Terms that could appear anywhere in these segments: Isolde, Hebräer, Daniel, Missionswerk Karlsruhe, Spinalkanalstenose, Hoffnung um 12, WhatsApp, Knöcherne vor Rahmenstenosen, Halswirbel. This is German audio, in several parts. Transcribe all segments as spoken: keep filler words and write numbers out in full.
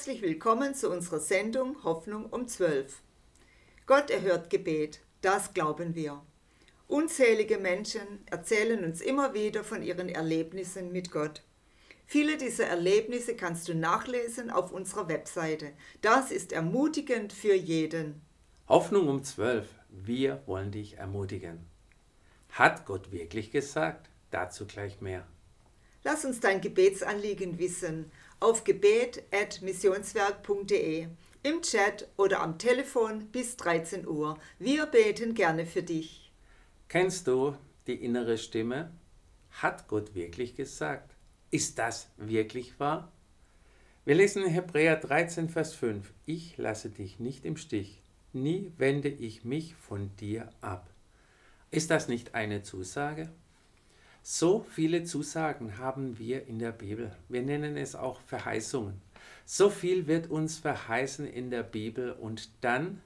herzlich willkommen zu unserer Sendung Hoffnung um zwölf. Gott erhört Gebet, das glauben wir. Unzählige Menschen erzählen uns immer wieder von ihren Erlebnissen mit Gott. Viele dieser Erlebnisse kannst du nachlesen auf unserer Webseite. Das ist ermutigend für jeden. Hoffnung um zwölf. Wir wollen dich ermutigen. Hat Gott wirklich gesagt? Dazu gleich mehr. Lass uns dein Gebetsanliegen wissen auf gebet at missionswerk punkt de, im Chat oder am Telefon bis dreizehn Uhr. Wir beten gerne für dich. Kennst du die innere Stimme? Hat Gott wirklich gesagt? Ist das wirklich wahr? Wir lesen in Hebräer dreizehn, Vers fünf. Ich lasse dich nicht im Stich, nie wende ich mich von dir ab. Ist das nicht eine Zusage? So viele Zusagen haben wir in der Bibel. Wir nennen es auch Verheißungen. So viel wird uns verheißen in der Bibel und dann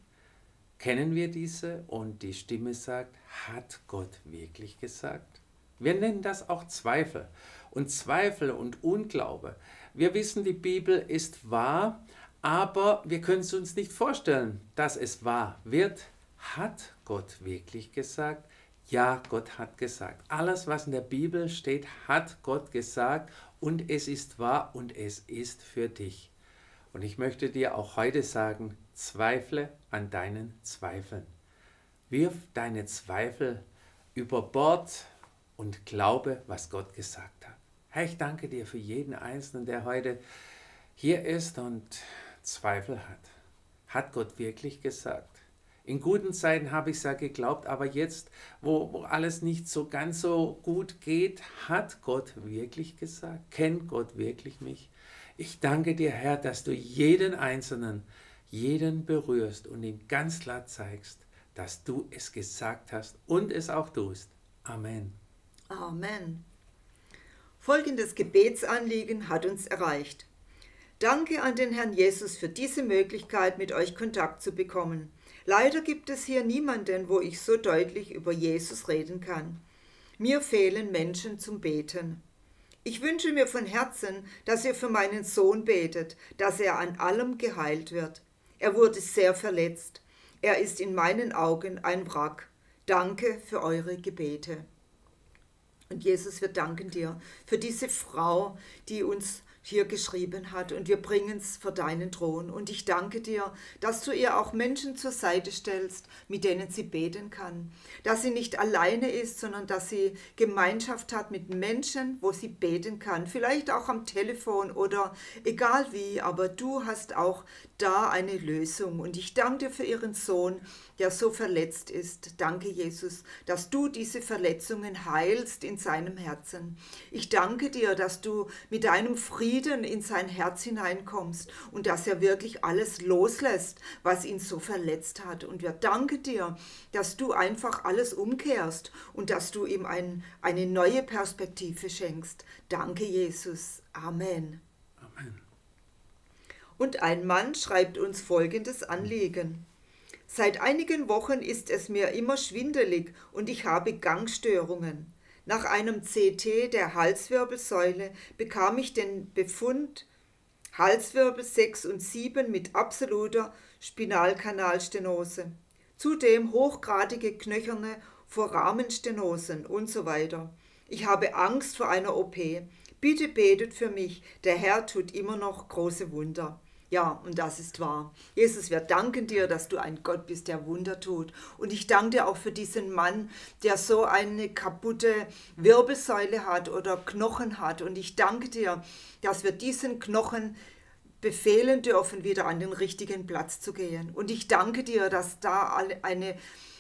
kennen wir diese und die Stimme sagt, hat Gott wirklich gesagt? Wir nennen das auch Zweifel und Zweifel und Unglaube. Wir wissen, die Bibel ist wahr, aber wir können es uns nicht vorstellen, dass es wahr wird. Hat Gott wirklich gesagt? Ja, Gott hat gesagt. Alles, was in der Bibel steht, hat Gott gesagt und es ist wahr und es ist für dich. Und ich möchte dir auch heute sagen, zweifle an deinen Zweifeln. Wirf deine Zweifel über Bord und glaube, was Gott gesagt hat. Herr, ich danke dir für jeden Einzelnen, der heute hier ist und Zweifel hat. Hat Gott wirklich gesagt? In guten Zeiten habe ich es ja geglaubt, aber jetzt, wo, wo alles nicht so ganz so gut geht, hat Gott wirklich gesagt? Kennt Gott wirklich mich? Ich danke dir, Herr, dass du jeden Einzelnen, jeden berührst und ihm ganz klar zeigst, dass du es gesagt hast und es auch tust. Amen. Amen. Folgendes Gebetsanliegen hat uns erreicht. Danke an den Herrn Jesus für diese Möglichkeit, mit euch Kontakt zu bekommen. Leider gibt es hier niemanden, wo ich so deutlich über Jesus reden kann. Mir fehlen Menschen zum Beten. Ich wünsche mir von Herzen, dass ihr für meinen Sohn betet, dass er an allem geheilt wird. Er wurde sehr verletzt. Er ist in meinen Augen ein Wrack. Danke für eure Gebete. Und Jesus, wir danken dir für diese Frau, die uns hier geschrieben hat und wir bringen es vor deinen Thron. Und ich danke dir, dass du ihr auch Menschen zur Seite stellst, mit denen sie beten kann. Dass sie nicht alleine ist, sondern dass sie Gemeinschaft hat mit Menschen, wo sie beten kann. Vielleicht auch am Telefon oder egal wie, aber du hast auch da eine Lösung. Und ich danke dir für ihren Sohn, der so verletzt ist. Danke, Jesus, dass du diese Verletzungen heilst in seinem Herzen. Ich danke dir, dass du mit deinem Frieden in sein Herz hineinkommst und dass er wirklich alles loslässt, was ihn so verletzt hat. Und wir danken dir, dass du einfach alles umkehrst und dass du ihm ein, eine neue Perspektive schenkst. Danke, Jesus. Amen. Amen. Und ein Mann schreibt uns folgendes Anliegen. Seit einigen Wochen ist es mir immer schwindelig und ich habe Gangstörungen. Nach einem C T der Halswirbelsäule bekam ich den Befund Halswirbel sechs und sieben mit absoluter Spinalkanalstenose. Zudem hochgradige Knöcherne vor Rahmenstenosen und so weiter. Ich habe Angst vor einer O P. Bitte betet für mich. Der Herr tut immer noch große Wunder. Ja, und das ist wahr. Jesus, wir danken dir, dass du ein Gott bist, der Wunder tut. Und ich danke dir auch für diesen Mann, der so eine kaputte Wirbelsäule hat oder Knochen hat. Und ich danke dir, dass wir diesen Knochen befehlen dürfen, wieder an den richtigen Platz zu gehen. Und ich danke dir, dass da eine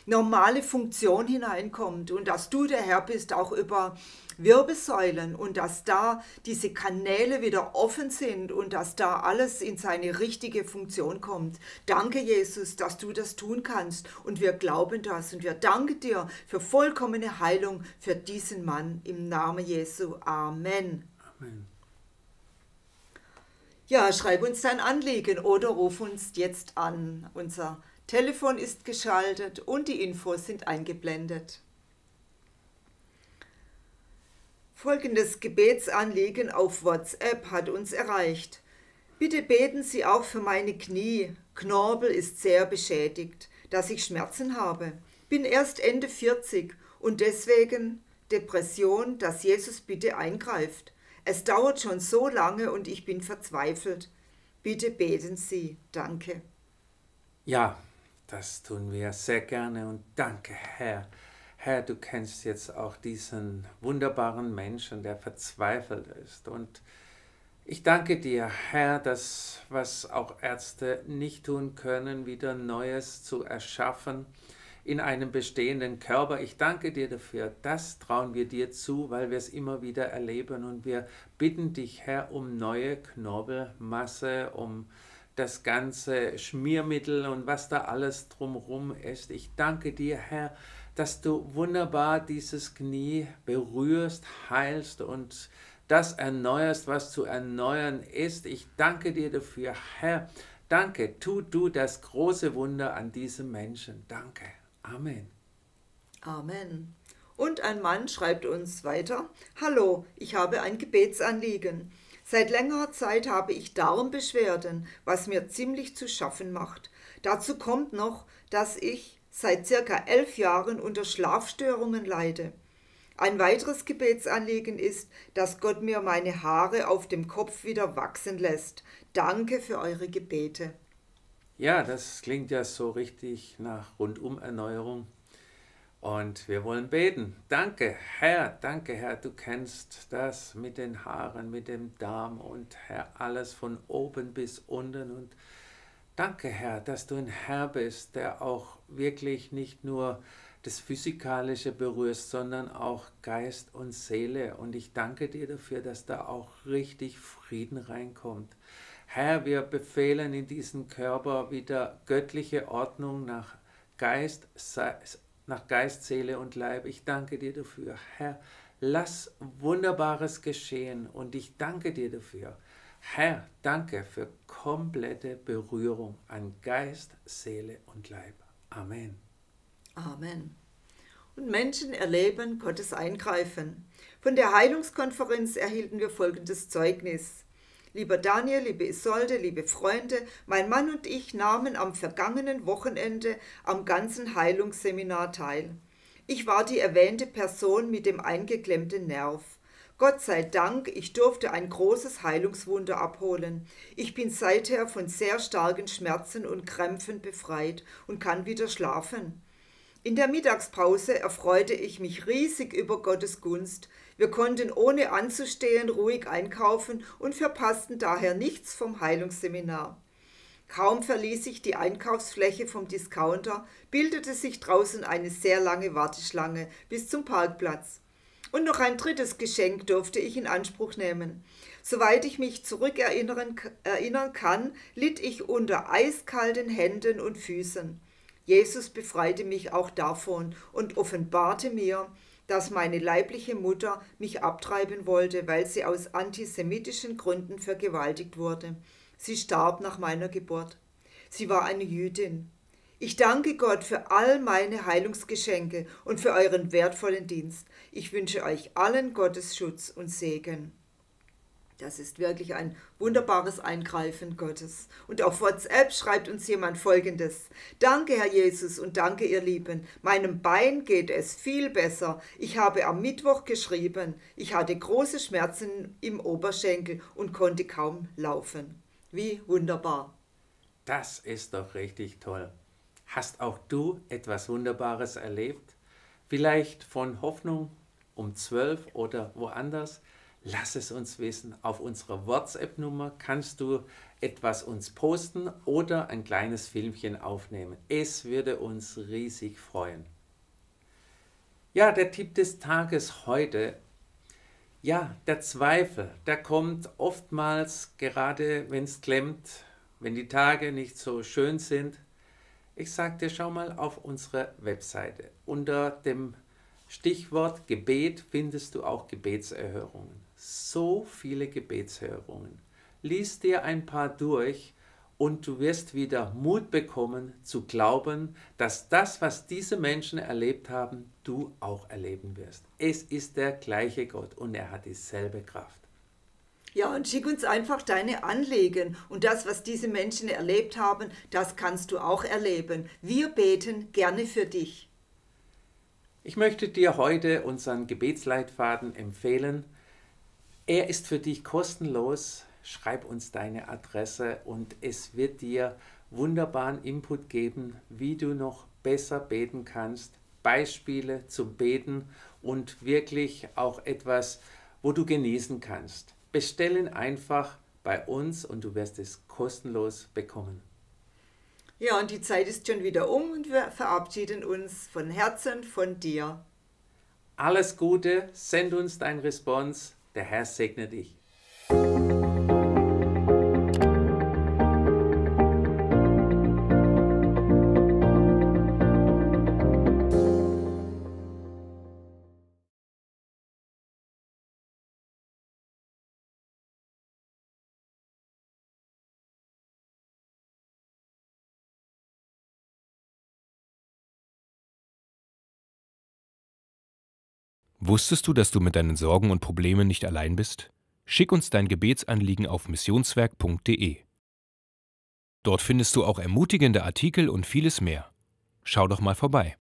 normale Funktion hineinkommt und dass du der Herr bist, auch über Wirbelsäulen und dass da diese Kanäle wieder offen sind und dass da alles in seine richtige Funktion kommt. Danke, Jesus, dass du das tun kannst und wir glauben das und wir danken dir für vollkommene Heilung für diesen Mann im Namen Jesu. Amen. Amen. Ja, schreib uns dein Anliegen oder ruf uns jetzt an. Unser Telefon ist geschaltet und die Infos sind eingeblendet. Folgendes Gebetsanliegen auf WhatsApp hat uns erreicht. Bitte beten Sie auch für meine Knie. Knorpel ist sehr beschädigt, dass ich Schmerzen habe. Bin erst Ende vierzig und deswegen Depression, dass Jesus bitte eingreift. Es dauert schon so lange und ich bin verzweifelt. Bitte beten Sie. Danke. Ja, das tun wir sehr gerne und danke, Herr. Herr, du kennst jetzt auch diesen wunderbaren Menschen, der verzweifelt ist. Und ich danke dir, Herr, dass, was auch Ärzte nicht tun können, wieder Neues zu erschaffen in einem bestehenden Körper. Ich danke dir dafür, das trauen wir dir zu, weil wir es immer wieder erleben. Und wir bitten dich, Herr, um neue Knorpelmasse, um das ganze Schmiermittel und was da alles drumherum ist. Ich danke dir, Herr, dass du wunderbar dieses Knie berührst, heilst und das erneuerst, was zu erneuern ist. Ich danke dir dafür, Herr. Danke, tu du das große Wunder an diesem Menschen. Danke. Amen. Amen. Und ein Mann schreibt uns weiter: Hallo, ich habe ein Gebetsanliegen. Seit längerer Zeit habe ich Darmbeschwerden, was mir ziemlich zu schaffen macht. Dazu kommt noch, dass ich seit circa elf Jahren unter Schlafstörungen leide. Ein weiteres Gebetsanliegen ist, dass Gott mir meine Haare auf dem Kopf wieder wachsen lässt. Danke für eure Gebete. Ja, das klingt ja so richtig nach Rundumerneuerung. Und wir wollen beten. Danke, Herr, danke, Herr, du kennst das mit den Haaren, mit dem Darm und, Herr, alles von oben bis unten. Und danke, Herr, dass du ein Herr bist, der auch wirklich nicht nur das Physikalische berührst, sondern auch Geist und Seele. Und ich danke dir dafür, dass da auch richtig Frieden reinkommt. Herr, wir befehlen in diesem Körper wieder göttliche Ordnung nach Geist, nach Geist, Seele und Leib. Ich danke dir dafür, Herr, lass Wunderbares geschehen und ich danke dir dafür. Herr, danke für komplette Berührung an Geist, Seele und Leib. Amen. Amen. Und Menschen erleben Gottes Eingreifen. Von der Heilungskonferenz erhielten wir folgendes Zeugnis. Lieber Daniel, liebe Isolde, liebe Freunde, mein Mann und ich nahmen am vergangenen Wochenende am ganzen Heilungsseminar teil. Ich war die erwähnte Person mit dem eingeklemmten Nerv. Gott sei Dank, ich durfte ein großes Heilungswunder abholen. Ich bin seither von sehr starken Schmerzen und Krämpfen befreit und kann wieder schlafen. In der Mittagspause erfreute ich mich riesig über Gottes Gunst. Wir konnten ohne anzustehen ruhig einkaufen und verpassten daher nichts vom Heilungsseminar. Kaum verließ ich die Einkaufsfläche vom Discounter, bildete sich draußen eine sehr lange Warteschlange bis zum Parkplatz. Und noch ein drittes Geschenk durfte ich in Anspruch nehmen. Soweit ich mich zurückerinnern erinnern kann, litt ich unter eiskalten Händen und Füßen. Jesus befreite mich auch davon und offenbarte mir, dass meine leibliche Mutter mich abtreiben wollte, weil sie aus antisemitischen Gründen vergewaltigt wurde. Sie starb nach meiner Geburt. Sie war eine Jüdin. Ich danke Gott für all meine Heilungsgeschenke und für euren wertvollen Dienst. Ich wünsche euch allen Gottes Schutz und Segen. Das ist wirklich ein wunderbares Eingreifen Gottes. Und auf WhatsApp schreibt uns jemand Folgendes: Danke, Herr Jesus, und danke, ihr Lieben. Meinem Bein geht es viel besser. Ich habe am Mittwoch geschrieben. Ich hatte große Schmerzen im Oberschenkel und konnte kaum laufen. Wie wunderbar. Das ist doch richtig toll. Hast auch du etwas Wunderbares erlebt? Vielleicht von Hoffnung um zwölf oder woanders? Lass es uns wissen. Auf unserer WhatsApp-Nummer kannst du etwas uns posten oder ein kleines Filmchen aufnehmen. Es würde uns riesig freuen. Ja, der Tipp des Tages heute. Ja, der Zweifel, der kommt oftmals, gerade wenn es klemmt, wenn die Tage nicht so schön sind. Ich sage dir, schau mal auf unsere Webseite. Unter dem Stichwort Gebet findest du auch Gebetserhörungen. So viele Gebetserhörungen. Lies dir ein paar durch und du wirst wieder Mut bekommen zu glauben, dass das, was diese Menschen erlebt haben, du auch erleben wirst. Es ist der gleiche Gott und er hat dieselbe Kraft. Ja, und schick uns einfach deine Anliegen. Und das, was diese Menschen erlebt haben, das kannst du auch erleben. Wir beten gerne für dich. Ich möchte dir heute unseren Gebetsleitfaden empfehlen. Er ist für dich kostenlos. Schreib uns deine Adresse und es wird dir wunderbaren Input geben, wie du noch besser beten kannst. Beispiele zum Beten und wirklich auch etwas, wo du genießen kannst. Bestell ihn einfach bei uns und du wirst es kostenlos bekommen. Ja, und die Zeit ist schon wieder um und wir verabschieden uns von Herzen von dir. Alles Gute, send uns dein Response, der Herr segne dich. Wusstest du, dass du mit deinen Sorgen und Problemen nicht allein bist? Schick uns dein Gebetsanliegen auf missionswerk punkt de. Dort findest du auch ermutigende Artikel und vieles mehr. Schau doch mal vorbei.